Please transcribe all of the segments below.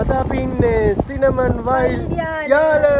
ada pinne Cinnamon Wild Yala.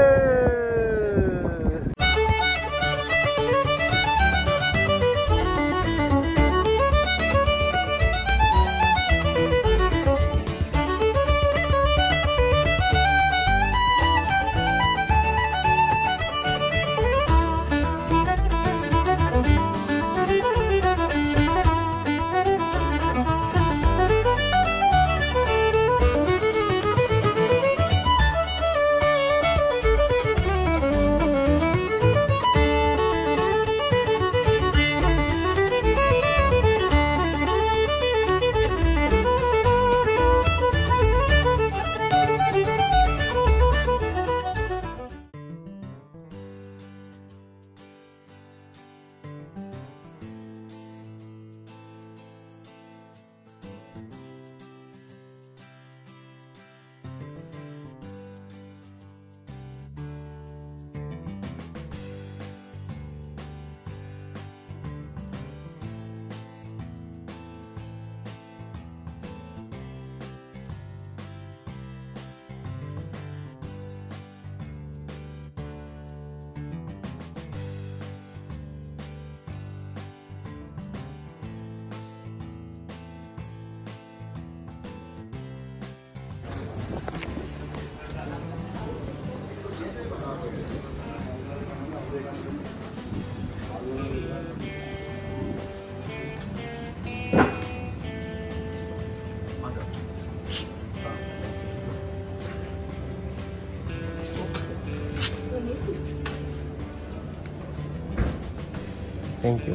Thank you.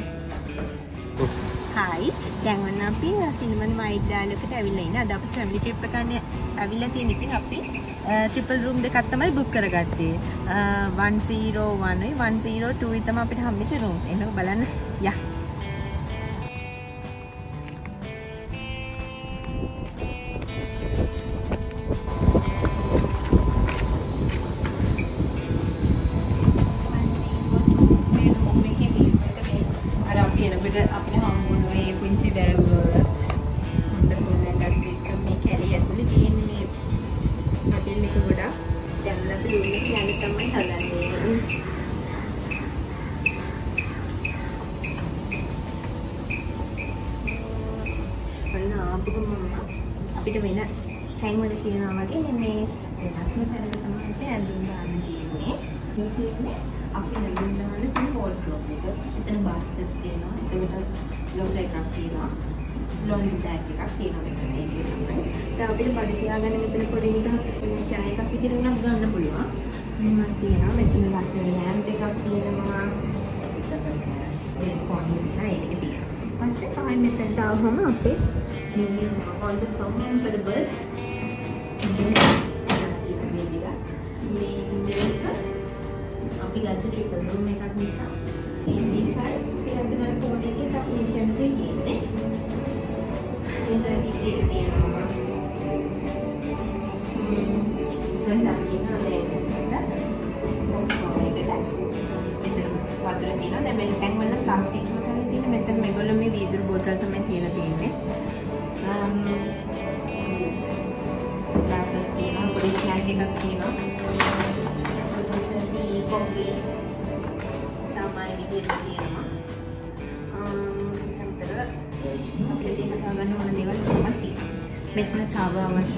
Hi, jangan napi Cinnamon Wild Yala kita ambil lain. Ada apa family trip perkane? Ambil lagi ni pun napi. Triple room dekat tempat book keragat deh. 101, 102 itu mah kita hamil tu room. Enak balan ya. අපේ හම්බුනේ කුංචි බැලුව හොඳ කොල්ලෙක්ට එක්ක මේ කැලේ ඇතුලේ තියෙන මේ කැටෙල් එක ගොඩක් දැන් අපි දෙන්නේ කියන්නේ තමයි හදන්නේ බලන්න අපිට වෙන ටයිම් වල කියනවා වගේ මේ වෙනස්ම කරලා තමයි අපි ඇඳුම් ගන්න තියෙන්නේ මේ කියන්නේ අපි ඇඳුම් ගන්න තියෙන වෝල් ක්ලොක් එක එතන බාස්කට්ස් තියෙනවා ඒකට ලොක් එකක් තියෙනවා ලොන්ඩි බෑග් එකක් තියෙනවා මෙතන ඒක තමයි දැන් අපිට බඩ තියාගන්න මෙතන පොඩි එකක් චාය එකක් විදිහට උනත් ගන්න පුළුවන් මෙහෙමත් තියෙනවා මෙතන ලස්සන ලෑම්ප් එකක් තියෙනවා මේ ෆෝන් එකේ ඒක තියෙනවා ඊපස්සේ තමයි මෙතනට ආවම අපේ new all the comfortable අපි ගත්ත ට්‍රිපල් රූම් එකක් නිසා මෙතන තව අවශ්‍ය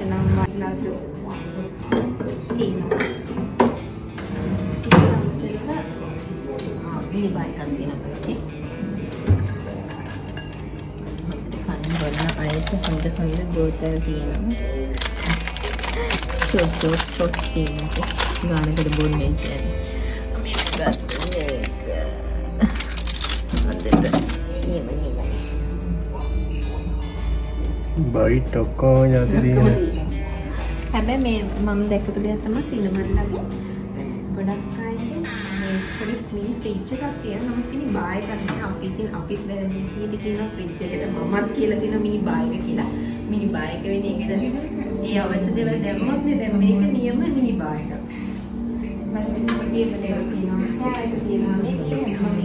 නම් ග්ලාසස් තියෙනවා. මේ බයිකක් තියෙනවා. කන්න බොන්න අයට හොඳ හොඳ බෝතල් තියෙනවා. චොක් තියෙනවා. ගානකට බොන්නේ කියන්නේ. මේක ගත්තේ ඒක. අදට එහෙමයි. බයිට් ඔක්කොම යදිරින හැබැයි මේ මම දැකපු දෙයක් තමයි සිනමන් ලගේ ගොඩක් අය මේ ෆ්‍රිජ් ෆ්‍රිජ් එකක් තියෙනවා මිනි බාර් එකක් නේ අපි ඉතින් අපිත් වැරදිටි කියලා ෆ්‍රිජ් එකට මමත් කියලා තියෙන මිනි බාර් එක කියලා මිනි බාර් එක වෙන්නේ ඒකට ඒ අවශ්‍ය දේවල් දැම්මත් නේ දැන් මේක නියම මිනි බාර් එකක් ඊපස්සේ මේකේ බලලා තියෙනවා සායක තියෙනවා මේක මම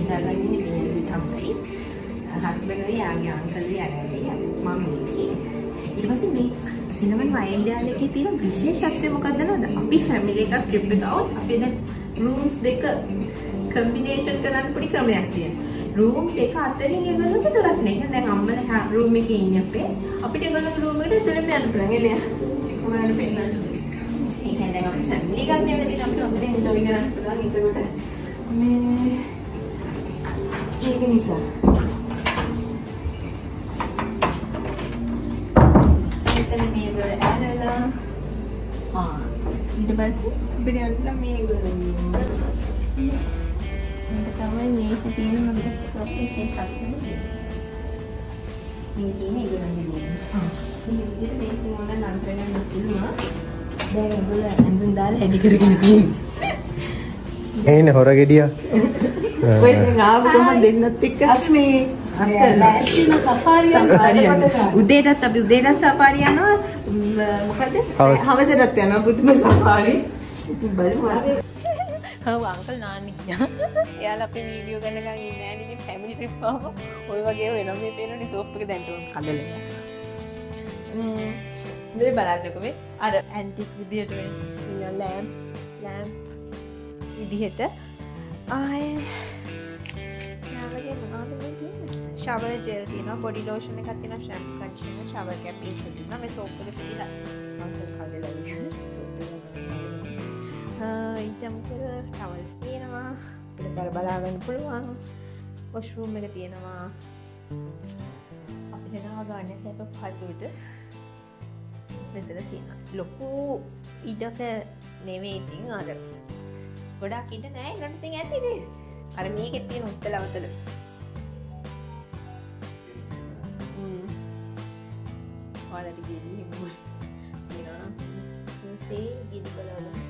ඉඳලා ගිහින් මේක තමයි හත්වෙනි යාගේ අංකල් යාගේ මම ඉන්නේ ඊට පස්සේ මේ सिनेमन वाइल्ड याला के තියෙන විශේෂත්වය මොකක්ද නේද? අපි ෆැමිලි එකක් ට්‍රිප් එක આવොත් අපි දැන් රූම්ස් දෙක කම්බිනේෂන් කරන්න පොඩි ක්‍රමයක් තියෙනවා. රූම් දෙක අතරින් ඒගොල්ලෝ තුනක් නේ. දැන් අම්මලා රූම් එකේ ඉන්නේ අපේ. අපිට ඒගොල්ලෝ රූම් එකට තුනක් යන්න පුළුවන්. එළිය. කොහොමද පෙන්නන්න? ඒක දැන් අපි ෆැමිලි එකක් නේ වෙලා අපිට අපිට එන්ජොයි කරන්න පුළුවන් ඒකට. මේ ඒක නිසා උදේටත් අපි උදේට සෆාරි යනවා මොකද හවසටත් යනවා පුදුම සෆාරි ඉතින් බලමු හව අංකල් නාන්නේ කියලා එයාලා අපි වීඩියෝ ගන්න ගන්නේ නැහැ නේද ෆැමිලි ට්‍රිප් ආවම ඔය වගේ වෙනවා මේ පේනනේ සෝප් එක දැන් තෝන් කඩලා මේ බලන්නකෝ මේ අර ඇන්ටික් විදියට වෙන්නේ ලෑම්ප් විදියට ආයේ යාලගේ මොනවද shower gel තියෙනවා body lotion එකක් තියෙනවා shampoo conditioner shower cap piece තියෙනවා මේ soap එක තියෙනවා මම කල්ලා ඉන්නේ soap එක ඉතින් කර towels තියෙනවා අපිට බලන්න පුළුවන් washroom එක තියෙනවා අපිට නා ගන්න සැප පහසුට මෙතන තියෙනවා ලොකු ඉඩක නෙවෙයි ඉතින් අර ගොඩක් ඉඩ නැහැ ඊළඟ තින් ඇතිනේ අර මේකේ තියෙන උත්තලවතල Ada di sini, mungkin sih gitu kalau orang.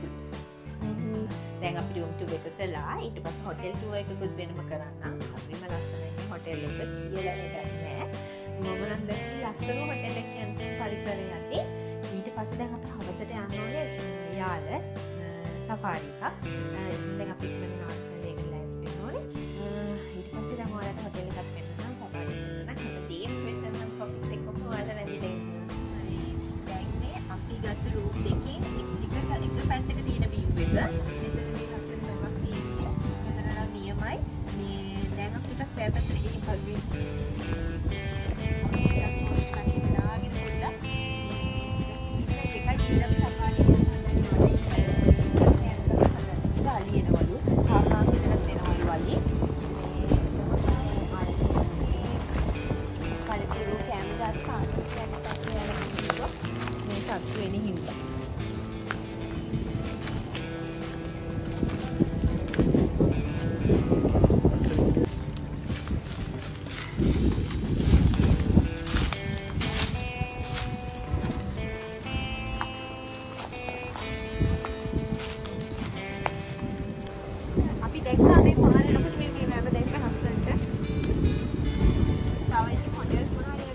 Tengah pergi untuk betul-betul lah. Itu pas hotel tu, itu kau beri nama kerana. Hari malam sana ni hotel itu dia lah yang dah. Mama nak dah ni last tu hotel yang ni antum kali sering nanti. Itu pasal tengah pergi hotel tu, anu ni ya ada safari tak. Tengah pergi mana nak naik kelas mana? Itu pasal tengah ada hotel kat mana safari. Nak kita tim macam mana kopi teko mana nanti deh. Room देखिए एक तो पैसे का तीन बीस बेटा इधर भी लगते हैं बाबा तीन इधर ना नियमाएं मैं देंगे आप चुटक पैसे तो एक भर भी मैं आपको खाने से ना आगे देता देखा कि जब सफारी वाली है ना वालू आप ना करते ना वालू वाली वाले पे रूम कैमरा था Satu ini hidup. Api dekka api mana ni? Nampak ni memang dekka hasil tu. Tahu ini model mana ni?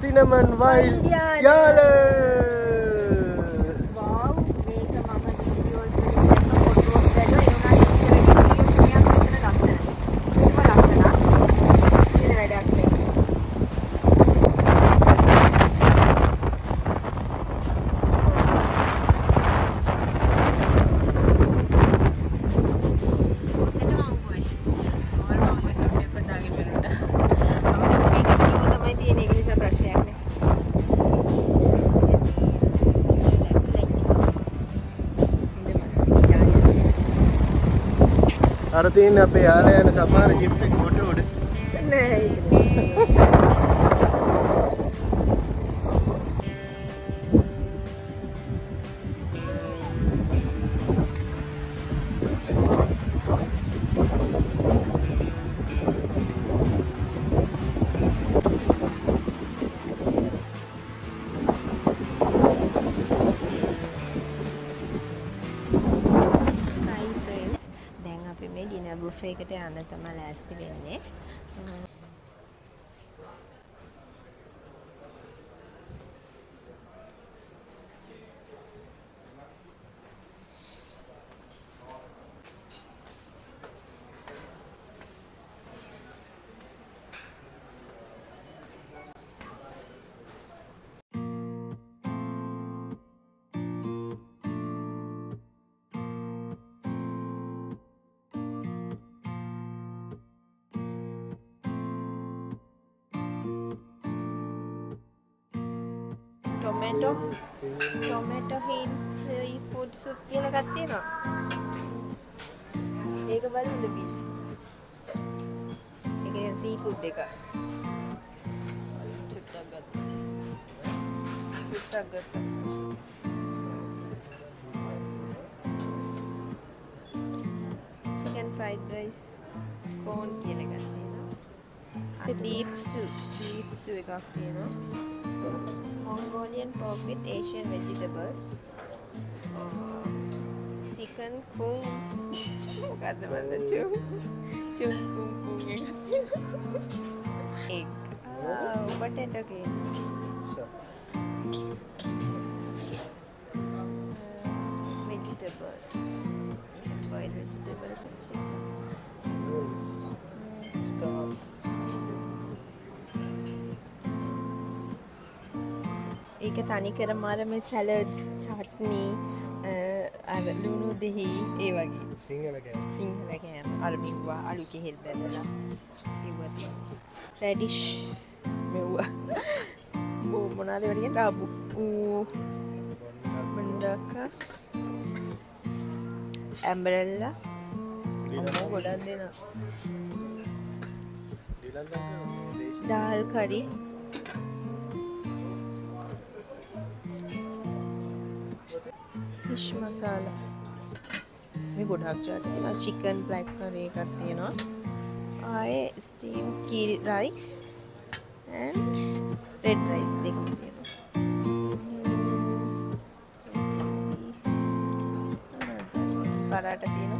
Cinnamon Wild Yala wow මේක මම වීඩියෝස් වලින් ගත්ත ෆොටෝස් වල ඒවා ඉස්සරහට තියෙනවා ලස්සන. ඉතින් වැඩක් අරතින් අපේ ආරයන සපාර ජිප් එක කොට උඩ නෑ ඒක නේ රූෆ් එකට යන්න තමයි ලෑස්ති වෙන්නේ. Tomato heat seafood soup කියලා එකක් තියෙනවා. ඒක බලන්න බින්. ඒක දැන් seafood එක. චුට්ටක් ගන්න. චුට්ටක් ගන්න. Chicken fried rice corn කියලා එකක් තියෙනවා. The beef stew එකක් තියෙනවා. Mongolian pork with Asian vegetables. Chicken kung. Kata mana chung? Chung kung kung yang egg. Potato cake. Vegetables. Boiled vegetables and chicken. ඒක තනිකර මරම සලාඩ්ස් චට්නි අර ලුණු දෙහි ඒ වගේ සිංහල කෑම අර මෙව්වා අලු කෙහෙල් බැලලා ඒවත් රැඩිෂ් මෙව්වා මොනාද වරින් ඩාබු බණ්ඩක ඇම්බරෙල්ලා අම්මෝ ගොඩක් දෙනවා දාල් කරි फिश मसाला मैं गुड़ाक जाते हैं ना चिकन ब्लैक करी करते हैं ना आए स्टीम की राइस एंड रेड राइस देखते हैं पराठा दिए ना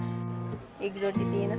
एक रोटी दिए ना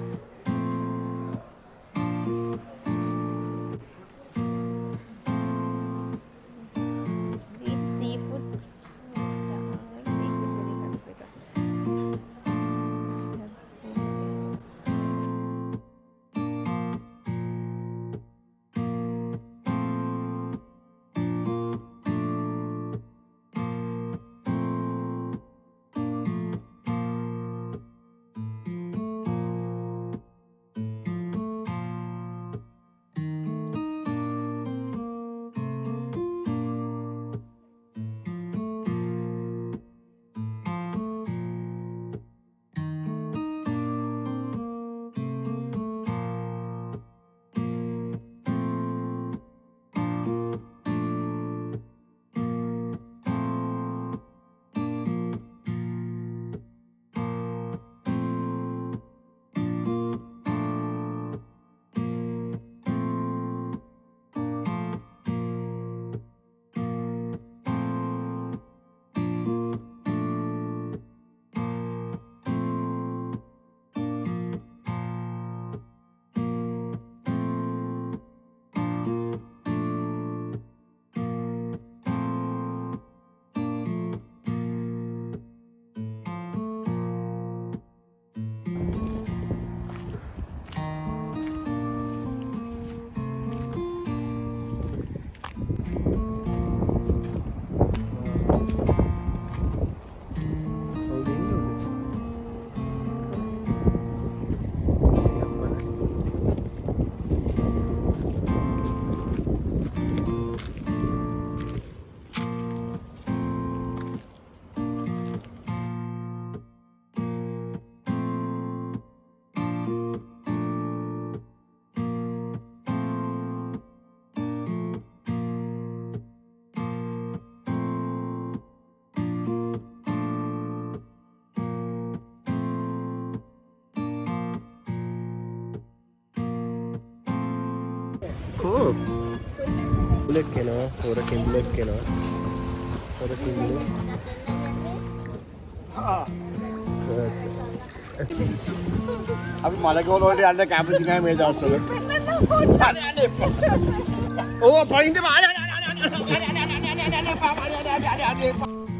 Cool. Bullet canoe or a bullet canoe or a bullet. Ah. Good. अभी माला गोल हो रही है काम दिखाए मेरे दास से ओ पाइंट में आ जा